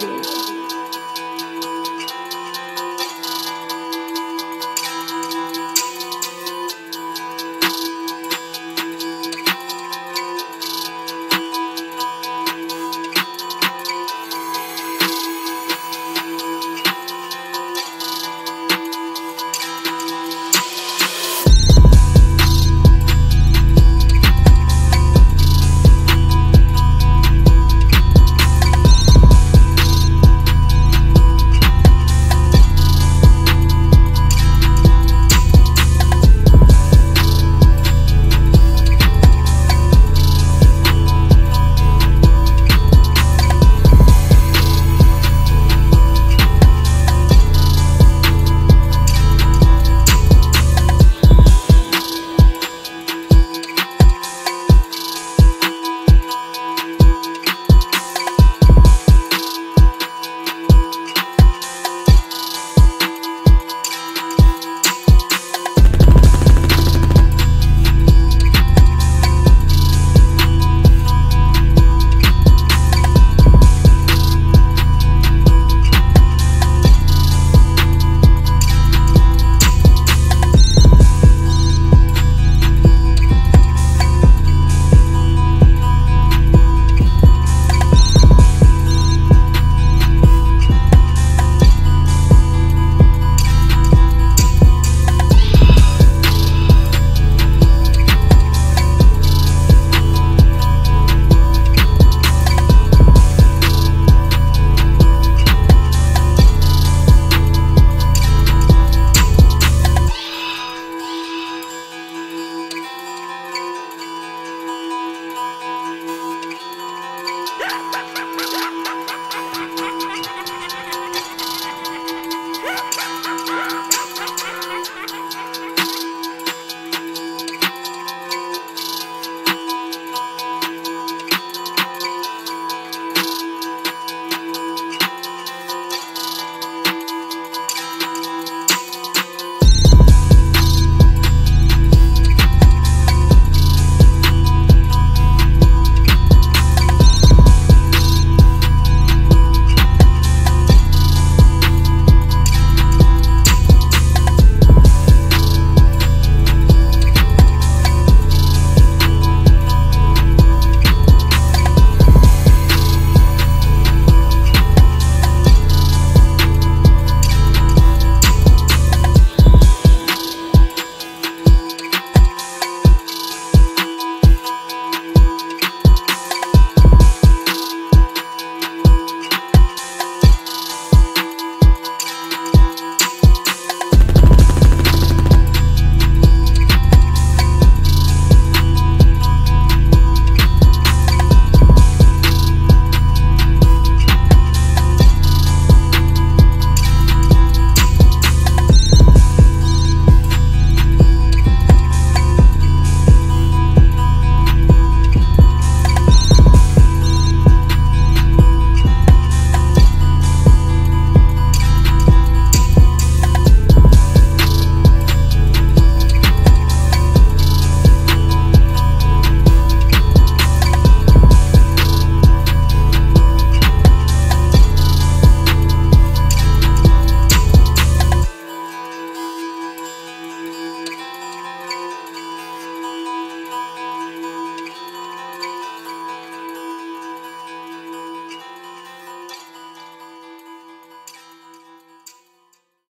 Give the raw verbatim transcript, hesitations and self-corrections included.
Music.